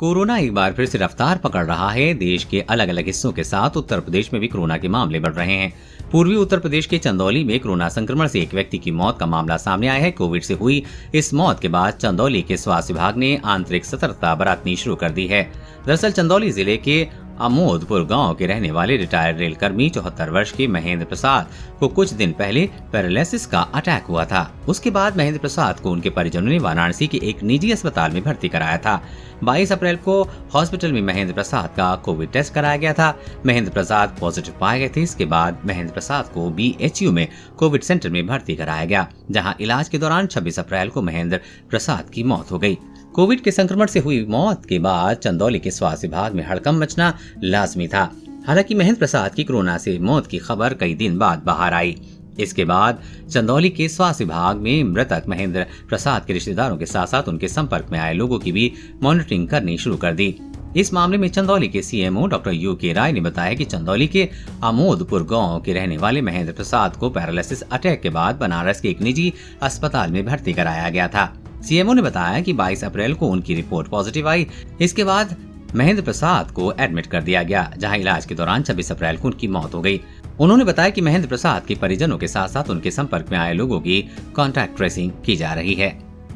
Corona एक बार फिर से रफ्तार पकड़ रहा है। देश के अलग अलग हिस्सों के साथ उत्तर प्रदेश में भी कोरोना के मामले बढ़ रहे हैं। पूर्वी उत्तर प्रदेश के चंदौली में कोरोना संक्रमण से एक व्यक्ति की मौत का मामला सामने आया है। कोविड से हुई इस मौत के बाद चंदौली के स्वास्थ्य विभाग ने आंतरिक सतर्कता बरतनी शुरू कर दी है। दरअसल चंदौली जिले के अमोदपुर गांव के रहने वाले रिटायर्ड रेलकर्मी 74 वर्ष के महेंद्र प्रसाद को कुछ दिन पहले पैरालिसिस का अटैक हुआ था। उसके बाद महेंद्र प्रसाद को उनके परिजनों ने वाराणसी के एक निजी अस्पताल में भर्ती कराया था। 22 अप्रैल को हॉस्पिटल में महेंद्र प्रसाद का कोविड टेस्ट कराया गया था। महेंद्र प्रसाद पॉजिटिव पाए गए थे। इसके बाद महेंद्र प्रसाद को BHU में कोविड सेंटर में भर्ती कराया गया, जहाँ इलाज के दौरान 26 अप्रैल को महेंद्र प्रसाद की मौत हो गयी। कोविड के संक्रमण से हुई मौत के बाद चंदौली के स्वास्थ्य विभाग में हड़कंप मचना लाजमी था। हालांकि महेंद्र प्रसाद की कोरोना से मौत की खबर कई दिन बाद बाहर आई। इसके बाद चंदौली के स्वास्थ्य विभाग में मृतक महेंद्र प्रसाद के रिश्तेदारों के साथ साथ उनके संपर्क में आए लोगों की भी मॉनिटरिंग करनी शुरू कर दी। इस मामले में चंदौली के CMO डॉक्टर योगेश राय ने बताया कि चंदौली के अमोदपुर गांव के रहने वाले महेंद्र प्रसाद को पैरालिसिस अटैक के बाद बनारस के एक निजी अस्पताल में भर्ती कराया गया था। CMO ने बताया कि 22 अप्रैल को उनकी रिपोर्ट पॉजिटिव आई। इसके बाद महेंद्र प्रसाद को एडमिट कर दिया गया, जहां इलाज के दौरान 26 अप्रैल को उनकी मौत हो गई। उन्होंने बताया कि महेंद्र प्रसाद के परिजनों के साथ साथ उनके संपर्क में आए लोगों की कॉन्टैक्ट ट्रेसिंग की जा रही है।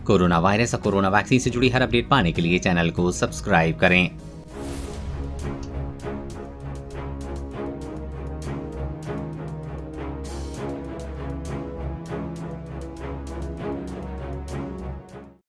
कोरोना वायरस और कोरोना वैक्सीन से जुड़ी हर अपडेट पाने के लिए चैनल को सब्सक्राइब करें।